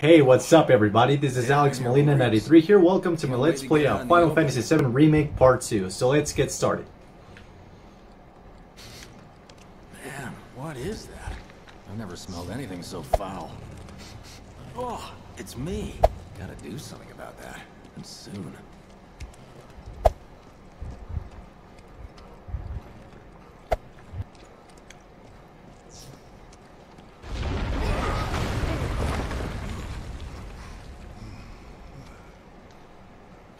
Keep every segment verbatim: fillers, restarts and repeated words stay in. Hey, what's up everybody? This is Alex Molina ninety-three here. Welcome to my Let's Play of Final Fantasy seven Remake Part two. So let's get started. Man, what is that? I've never smelled anything so foul. Oh, it's me. Gotta do something about that. And soon.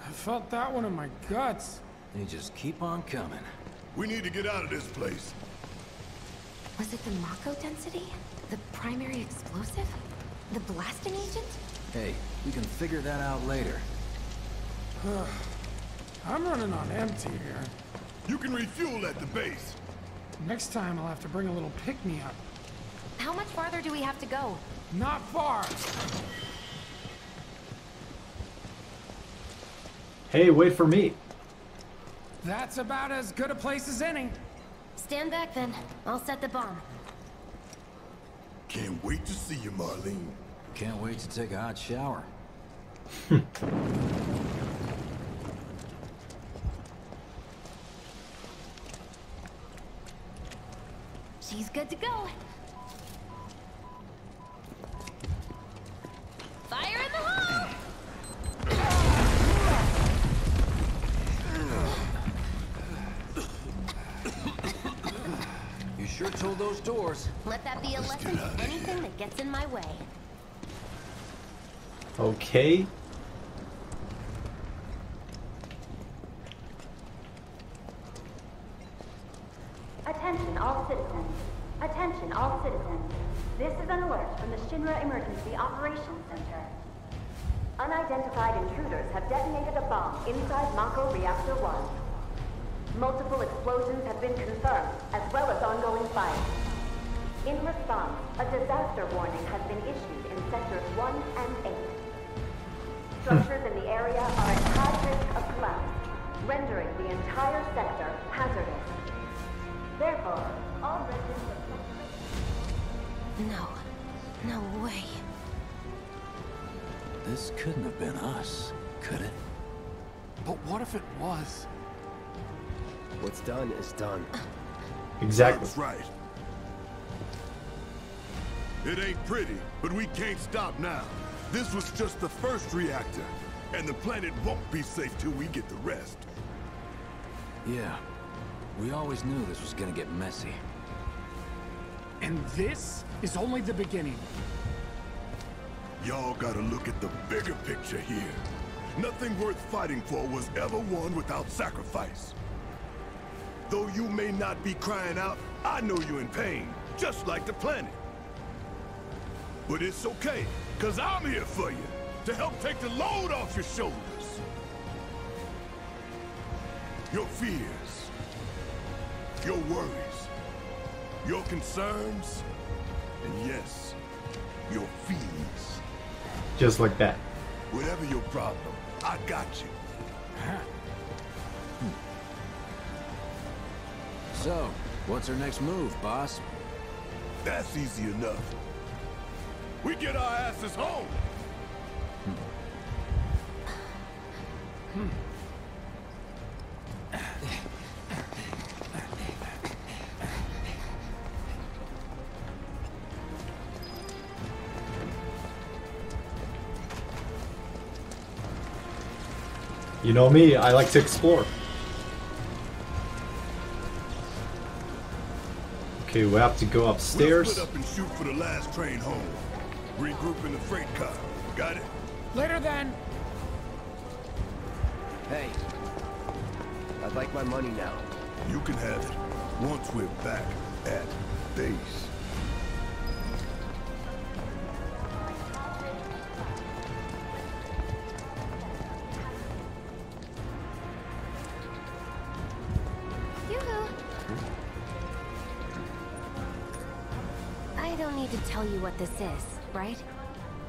I felt that one in my guts. They just keep on coming. We need to get out of this place. Was it the Mako density? The primary explosive? The blasting agent? Hey, we can figure that out later. I'm running on empty here. You can refuel at the base. Next time I'll have to bring a little pick-me-up. How much farther do we have to go? Not far. Hey, wait for me. That's about as good a place as any. Stand back then. I'll set the bomb. Can't wait to see you, Marlene. Can't wait to take a hot shower. She's good to go. Fire in the hole! Sure told those doors. Let that be a lesson to anything that gets in my way. Okay. Attention all citizens. Attention all citizens. This is an alert from the Shinra Emergency Operations Center. Unidentified intruders have detonated a bomb inside Mako Reactor one. Multiple explosions have been confirmed, as well as ongoing fires. In response, a disaster warning has been issued in Sectors one and eight. Structures in the area are at high risk of collapse, rendering the entire sector hazardous. Therefore, all residents of Sector eight... No. No way. This couldn't have been us, could it? But what if it was? What's done is done. Exactly. That's right. It ain't pretty, but we can't stop now. This was just the first reactor, and the planet won't be safe till we get the rest. Yeah. We always knew this was gonna get messy. And this is only the beginning. Y'all gotta look at the bigger picture here. Nothing worth fighting for was ever won without sacrifice. Though you may not be crying out, I know you're in pain, just like the planet. But it's okay, because I'm here for you, to help take the load off your shoulders. Your fears, your worries, your concerns, and yes, your feelings. Just like that. Whatever your problem, I got you. Huh? So, what's our next move, boss? That's easy enough. We get our asses home! Hmm. You know me, I like to explore. Okay, we have to go upstairs. We'll split up and shoot for the last train home. Regroup in the freight car. Got it? Later then. Hey, I'd like my money now. You can have it once we're back at base. You what this is, right?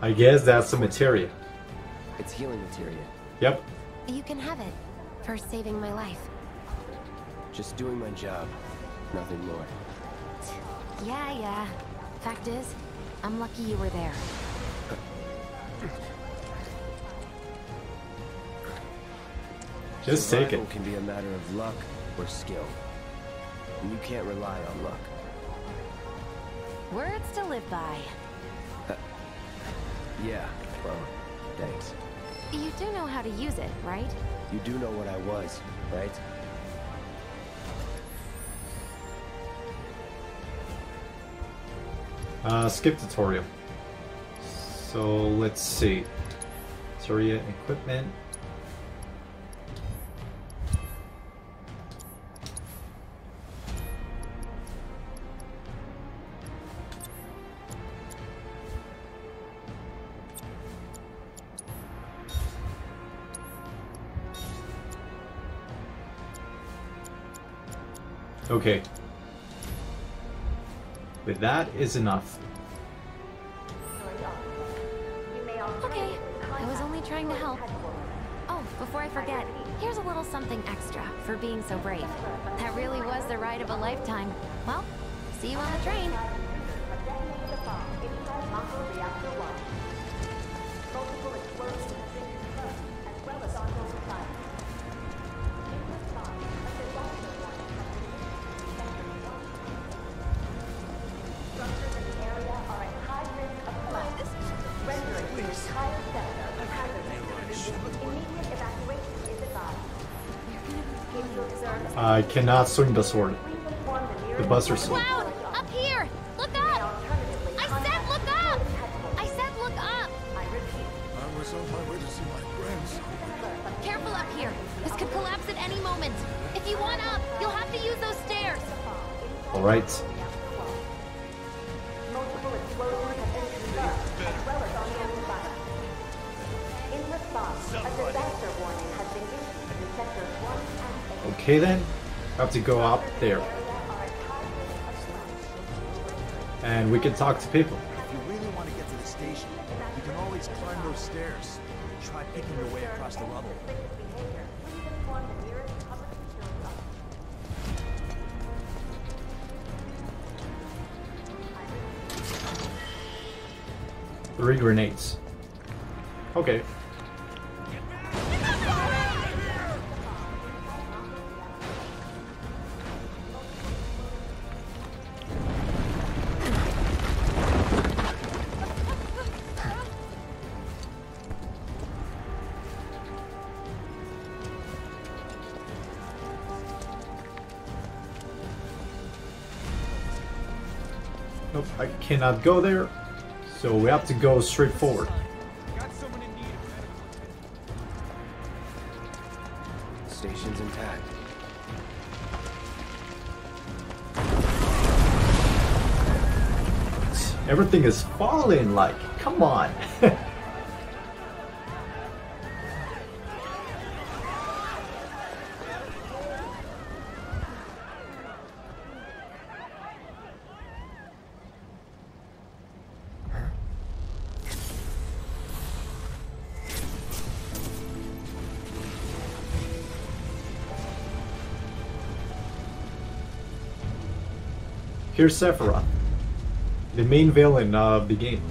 I guess that's the materia. It's healing materia. Yep. You can have it for saving my life. Just doing my job, nothing more. Yeah, yeah. Fact is, I'm lucky you were there. Just take it. Can be a matter of luck or skill. And you can't rely on luck. Words to live by. Uh, yeah, well, thanks. You do know how to use it, right? You do know what I was, right? Uh, skip tutorial. So let's see. Sorry, equipment. Okay. But that is enough. Okay, I was only trying to help. Oh, before I forget, here's a little something extra for being so brave. That really was the ride of a lifetime. Well, see you on the train. I cannot swing the sword. The Buster Sword. Cloud, up here! Look up! I said look up! I said look up! I was on my way to see my friends. Careful up here. This could collapse at any moment. If you want up, you'll have to use those stairs. All right. Okay then, I have to go up there. And we can talk to people. If you really want to get to the station, you can always climb those stairs. Try picking your way across the level. Three grenades. Okay. I cannot go there, so we have to go straight forward. Station's intact. Everything is falling, like, come on. Here's Sephiroth, the main villain of the game.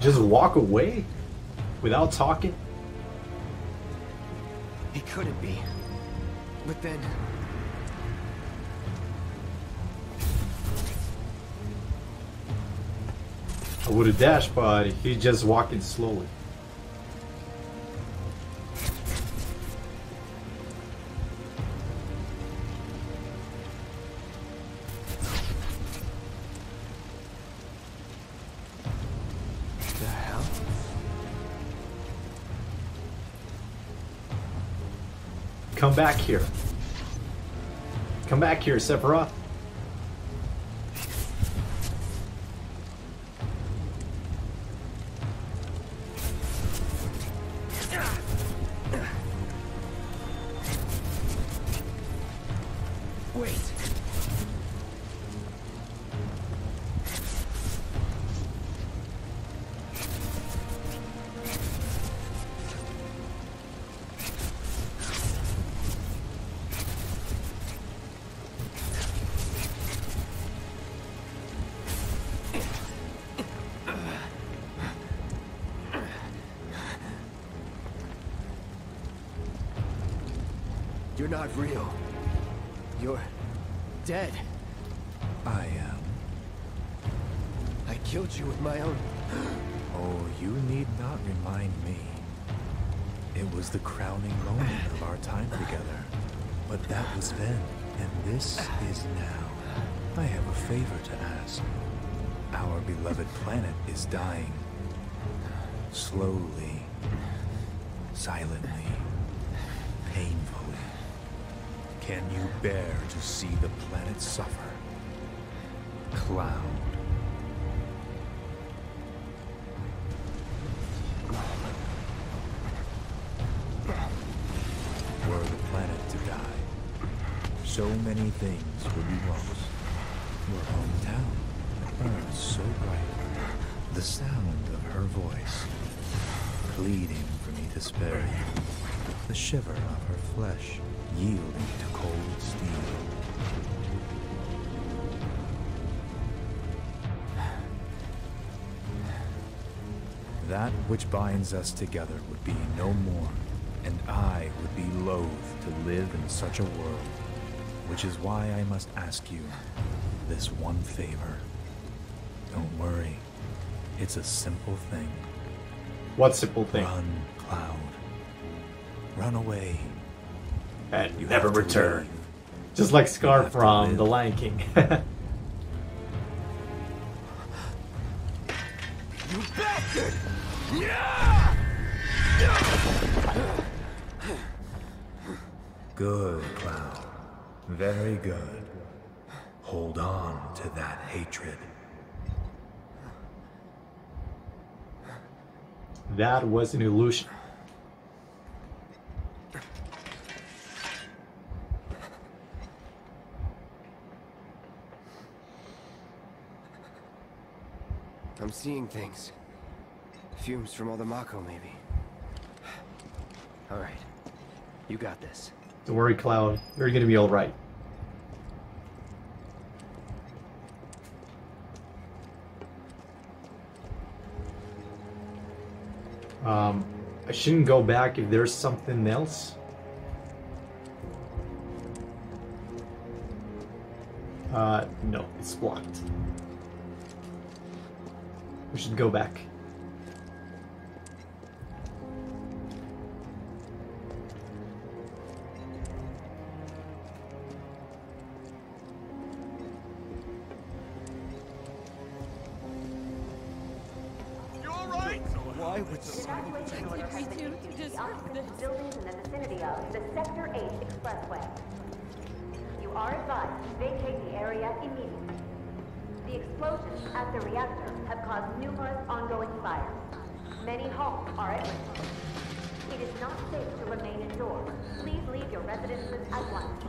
Just walk away without talking? It couldn't be. But then... I would have dashed, but he's just walking slowly. Come back here. Come back here, Sephiroth. You're not real. You're dead. I am. I killed you with my own... Oh, you need not remind me. It was the crowning moment of our time together. But that was then, and this is now. I have a favor to ask. Our beloved planet is dying. Slowly. Silently. Painfully. Can you bear to see the planet suffer? Cloud. Were the planet to die, so many things would be lost. Your hometown burns so bright. The sound of her voice, pleading for me to spare you. The shiver of her flesh, yielding to cold steel. That which binds us together would be no more, and I would be loath to live in such a world, which is why I must ask you this one favor. Don't worry, it's a simple thing. What simple thing? Run, Cloud. Run away. And you never return. Leave. Just like Scar from The Lion King. You bastard! Yeah! Good, Cloud. Very good. Hold on to that hatred. That was an illusion. I'm seeing things. Fumes from all the Mako, maybe. All right. You got this. Don't worry, Cloud. You're gonna be all right. Um, I shouldn't go back if there's something else. Uh, no, it's blocked. We should go back. You all right? Why would someone like to deserve this? Buildings in the vicinity of the Sector eight Expressway. You are advised to vacate the area immediately. The explosions at the reactor have caused numerous ongoing fires. Many homes are at risk. It is not safe to remain indoors. Please leave your residences at once.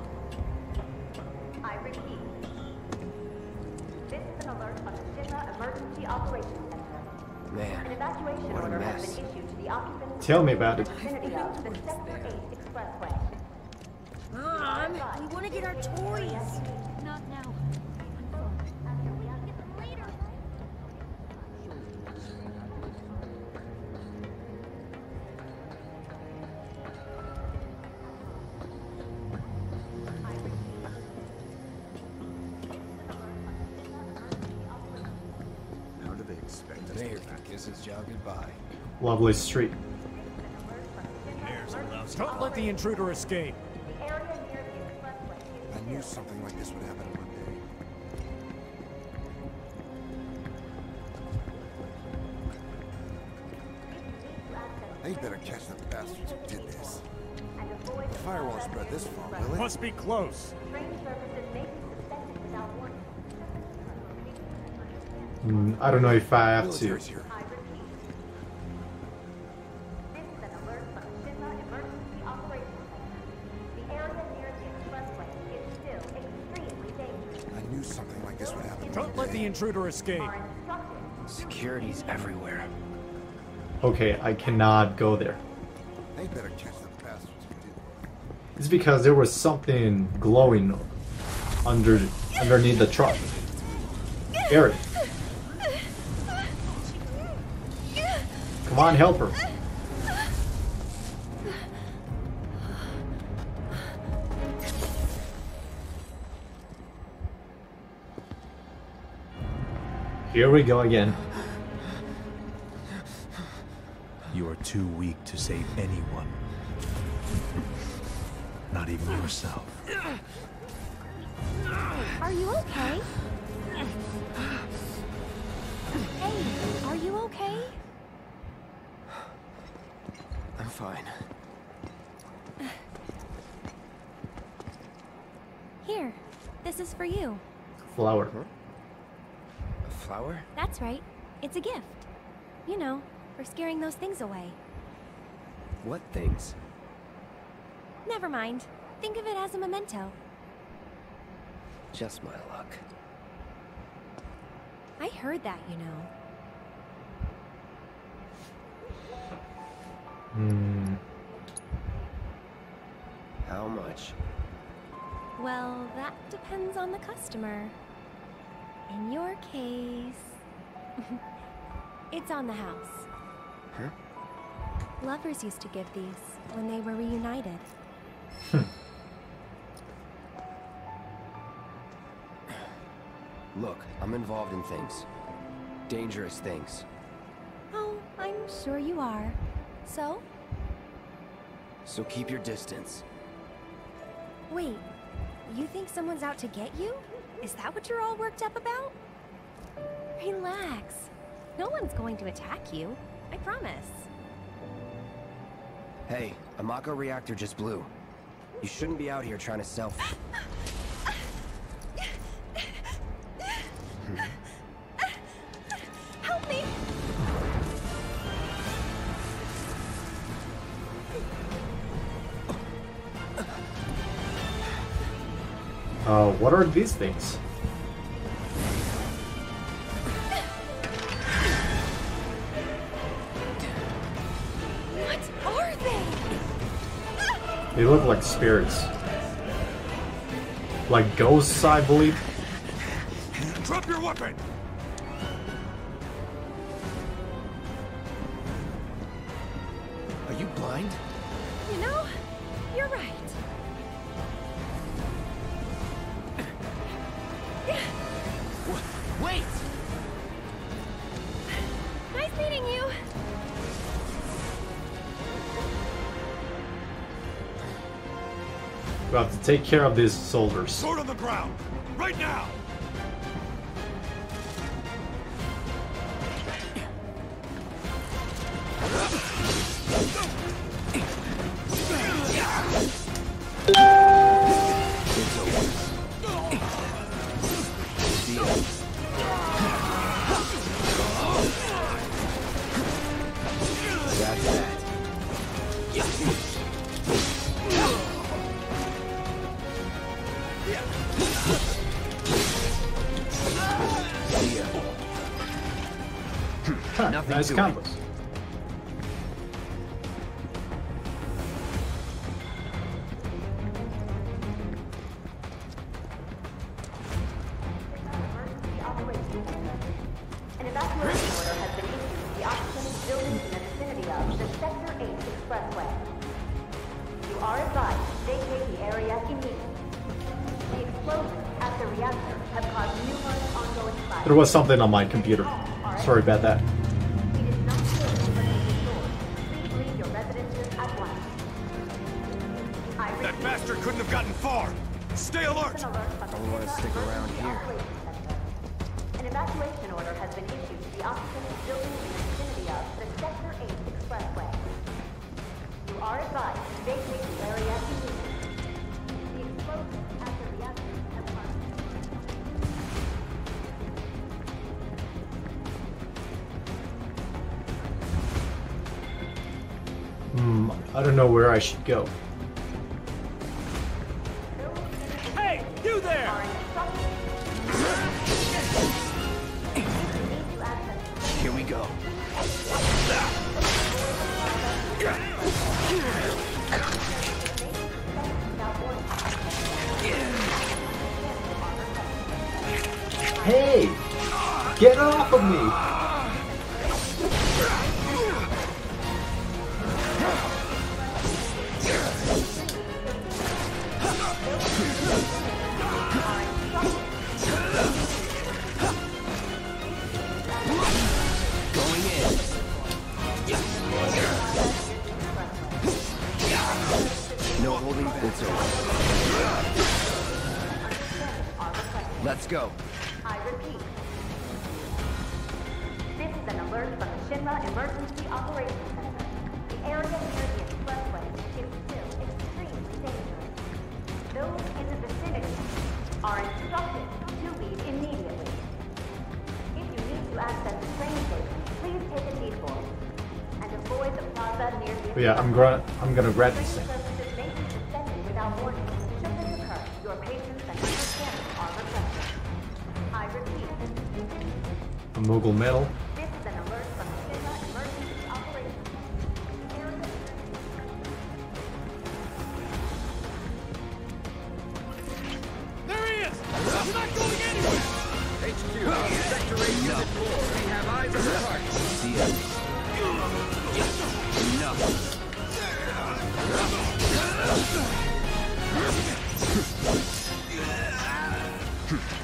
I repeat. This is an alert from the Shinra Emergency Operations Center. Man, an evacuation what a order mess. Has been issued to the occupants. Tell me about it. Of the Sector eight Expressway. Mom, we want to get our toys. Not now. Lovely street. Don't let the intruder escape. I knew something like this would happen one day. They'd better catch the bastards who did this. The fire won't spread this far, will it? Must be close. Mm, I don't know if I have to. Intruder escape. Security's everywhere. Okay, I cannot go there. They better catch the bastards. It's because there was something glowing under underneath the truck. Aerith. Come on, help her. Here we go again. You are too weak to save anyone. Not even yourself. Are you okay? Hey, are you okay? I'm fine. Here, this is for you. Flower. A flower? That's right. It's a gift. You know, for scaring those things away. What things? Never mind. Think of it as a memento. Just my luck. I heard that, you know. Hmm. How much? Well, that depends on the customer. In your case... it's on the house. Huh? Lovers used to give these when they were reunited. Look, I'm involved in things. Dangerous things. Oh, I'm sure you are. So? So keep your distance. Wait, you think someone's out to get you? Is that what you're all worked up about? Relax. No one's going to attack you. I promise. Hey, a Mako reactor just blew. You shouldn't be out here trying to sell. Help me! Uh, what are these things? They look like spirits. Like ghosts, I believe. Drop your weapon! Are you blind? You know, you're right. Wait! Nice meeting you! We have to take care of these soldiers. Sword on the ground, right now! Nice combos. An evacuation order has been issued to the occupants' buildings in the vicinity of the Sector eight Expressway. You are advised to vacate the area immediately. The explosions at the reactor have caused numerous ongoing fires. There was something on my computer. Sorry about that. Couldn't have gotten far. Stay alert. Don't want to stick around here. An evacuation order has been issued to the occupants' building in the vicinity of the Sector eight Expressway. You are advised to vacate the area immediately. The explosion at the reactor has caused. Hmm. I don't know where I should go. Hey! Get off of me! No holding back. Let's go. I repeat. This is an alert from the Shinra Emergency Operations Center. The area near the expressway is still extremely dangerous. Those in the vicinity are instructed to leave immediately. If you need to access the train station, please take a detour and avoid the plaza near the. Yeah, I'm gonna I'm gonna grab this. A Moogle medal. This is an alert from the Shinra Emergency Operations. There he is! I'm not going anywhere! H Q, Sector eight unit four. We have eyes on the target. See ya. Enough.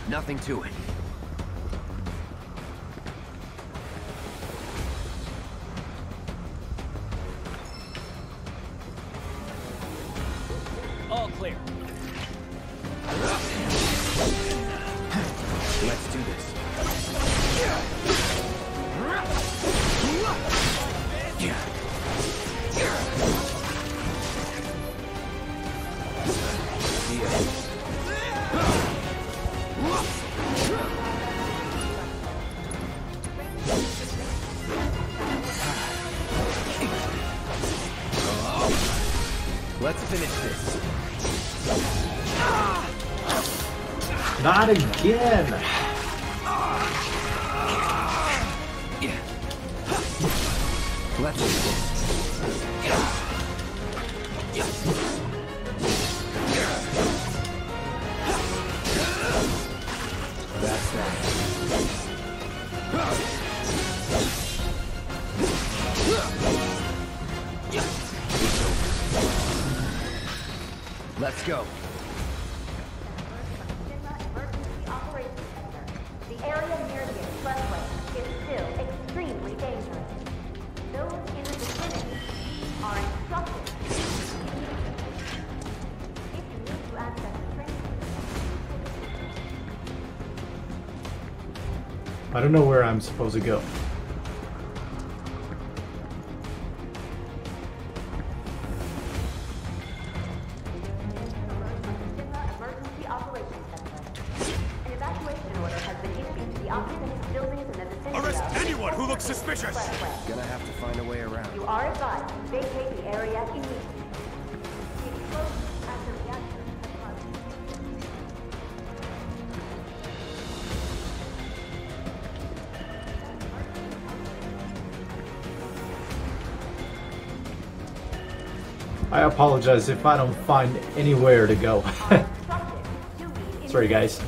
Nothing to it. Again. Yeah. Let's do this. That's that. Let's go. I don't know where I'm supposed to go. I apologize if I don't find anywhere to go. Sorry, guys.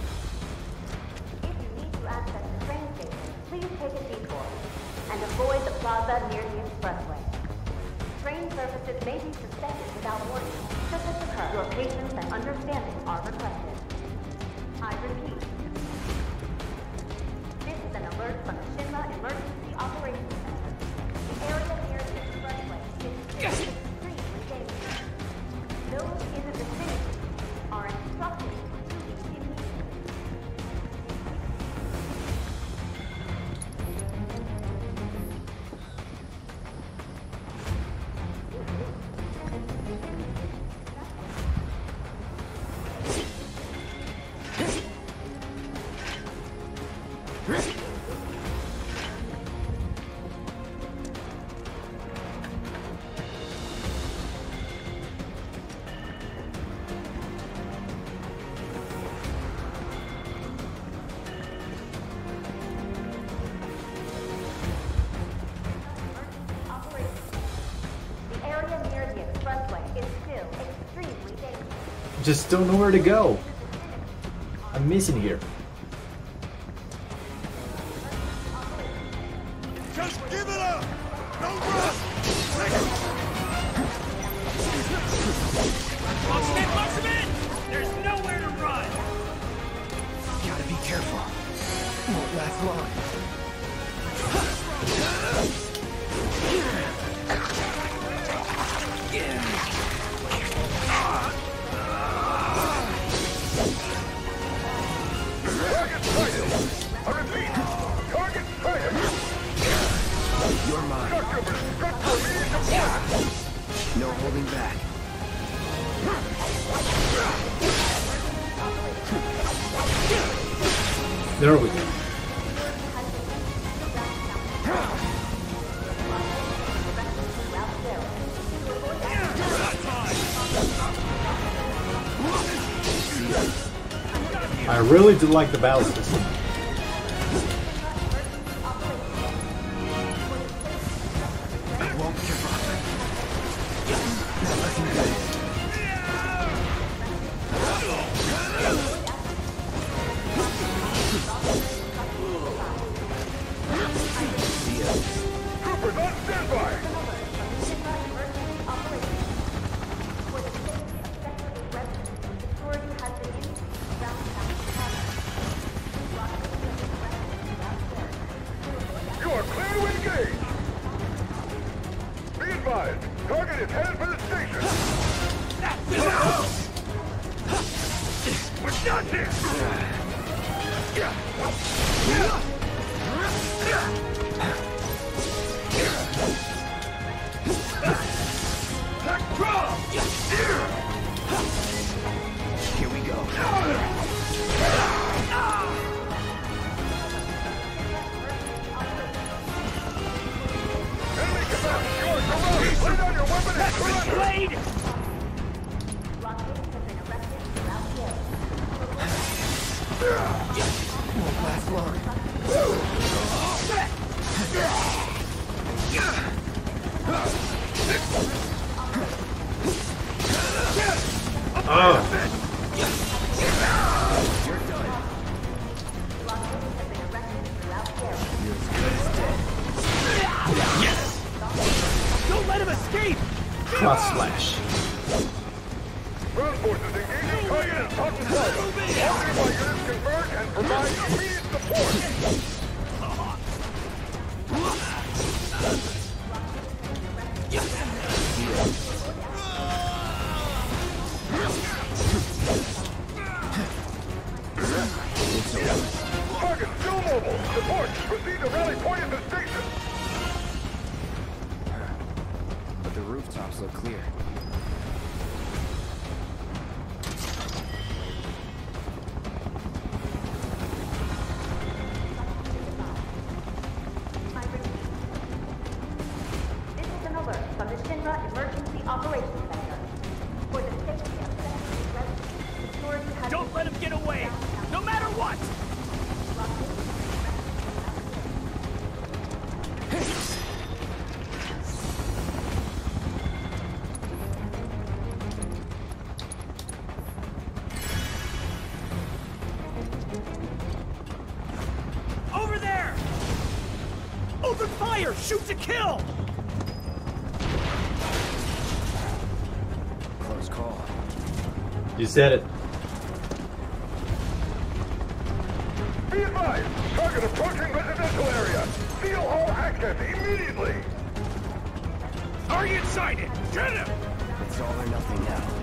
Just don't know where to go. I'm missing here. Just give it up. Don't rush. Watch them, watch them in. There's nowhere to run. Gotta be careful. Won't last long. on. No holding back. There we go. I really did like the battle system. Shoot to kill! Close call. You said it. Be advised! Target approaching residential area! Seal all access immediately! Target sighted! Get him! It's all or nothing now.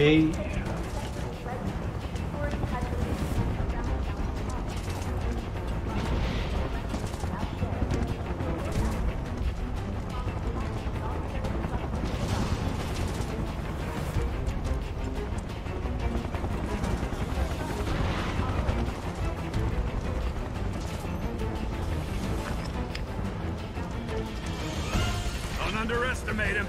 Hey. Don't underestimate him.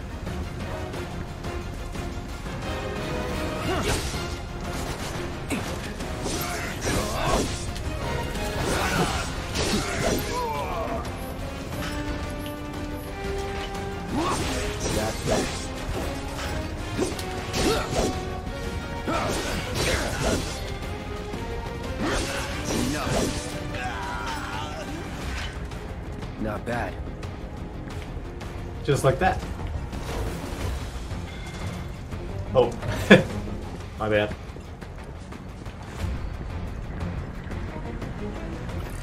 Just like that. Oh. My bad.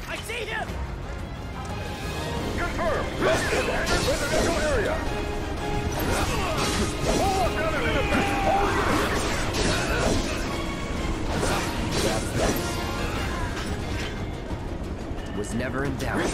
I see him! Confirm! Residential area! All of them in effect! Was never in doubt.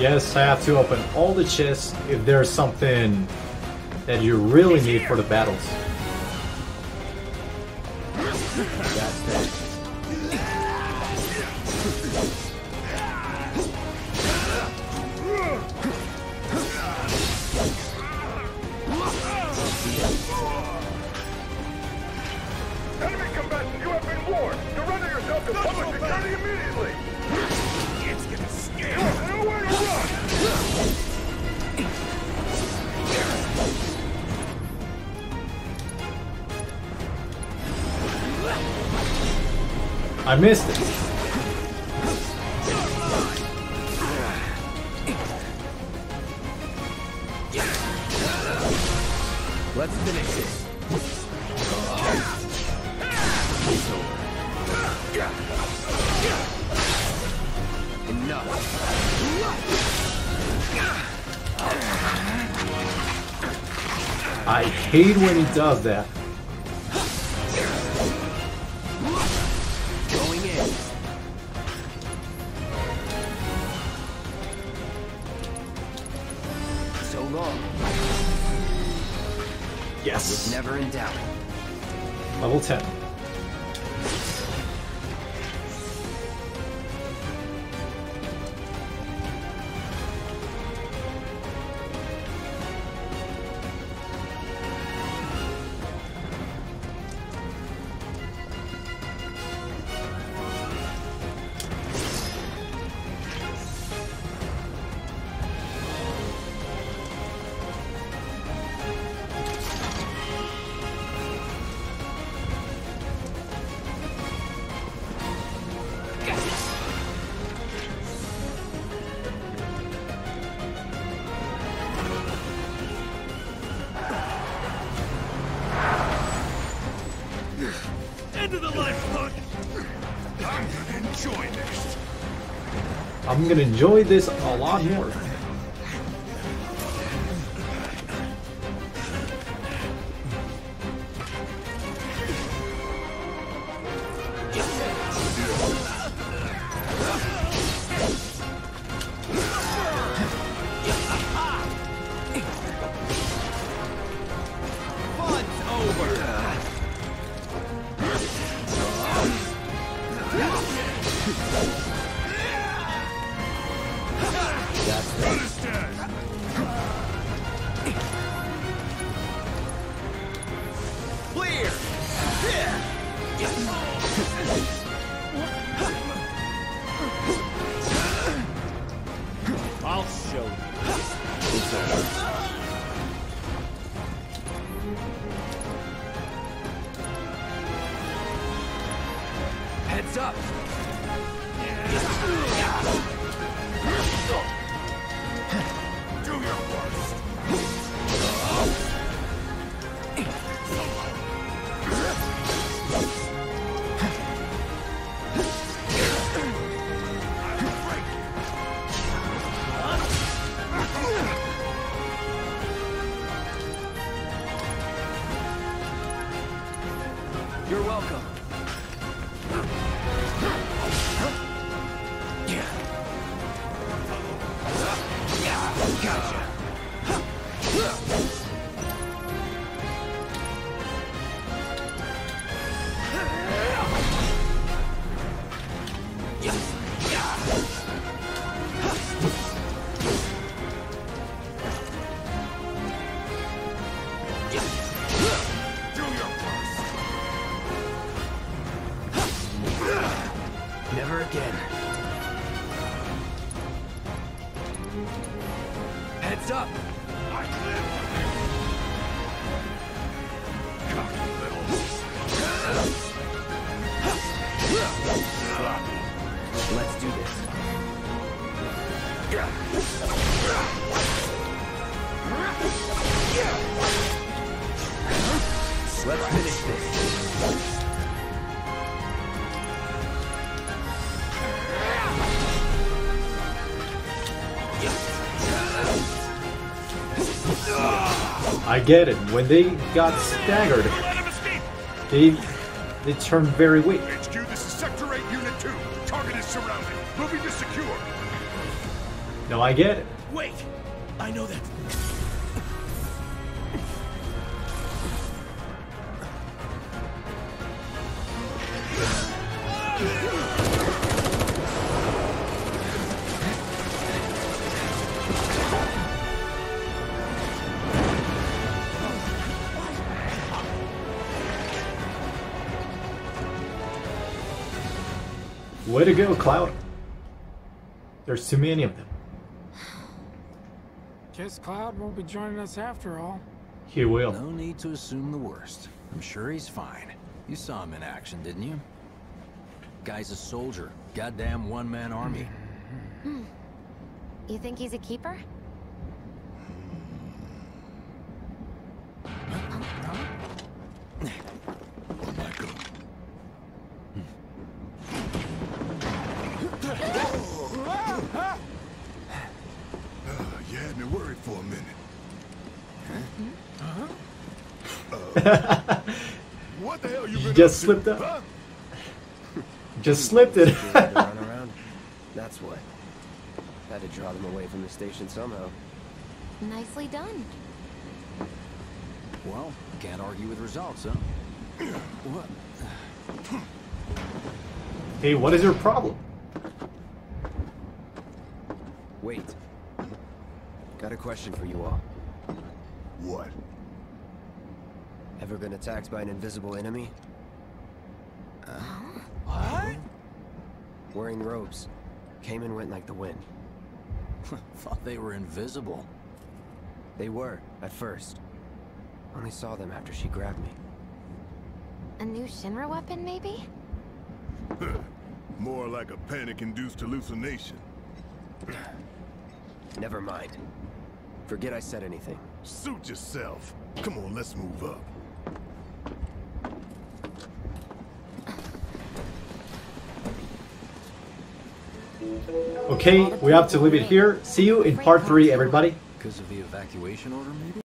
Yes, I have to open all the chests if there's something that you really need for the battles. That's that. Enemy combatant, you have been warned! Surrender yourself to public security immediately! It's gonna scare! I missed it. Let's finish this. Enough. I hate when he does that. Never in doubt. Level ten. I'm gonna enjoy this a lot more. Heads up! Yeah. messed up. I clipped. Let's do this. Let's finish this. I get it. When they got staggered, they they turned very weak. H Q, this is Sector eight, Unit two. Target is surrounded. Moving to secure. No, I get it. Wait, I know that. Way to go, Cloud. There's too many of them. Guess Cloud won't be joining us after all. He will. No need to assume the worst. I'm sure he's fine. You saw him in action, didn't you? Guy's a soldier. Goddamn one-man army. Hmm. You think he's a keeper? What the hell you been just slipped to? Up. Just slipped it. Run around. That's what. Had to draw them away from the station somehow. Nicely done. Well, can't argue with results, huh? What? Hey, what is your problem? Wait. Got a question for you all. What? Ever been attacked by an invisible enemy? Uh, what? Wearing robes. Came and went like the wind. Thought they were invisible. They were, at first. Only saw them after she grabbed me. A new Shinra weapon, maybe? More like a panic-induced hallucination. Never mind. Forget I said anything. Suit yourself. Come on, let's move up. Okay, we have to leave it here. See you in part three, everybody. Because of the evacuation order, maybe?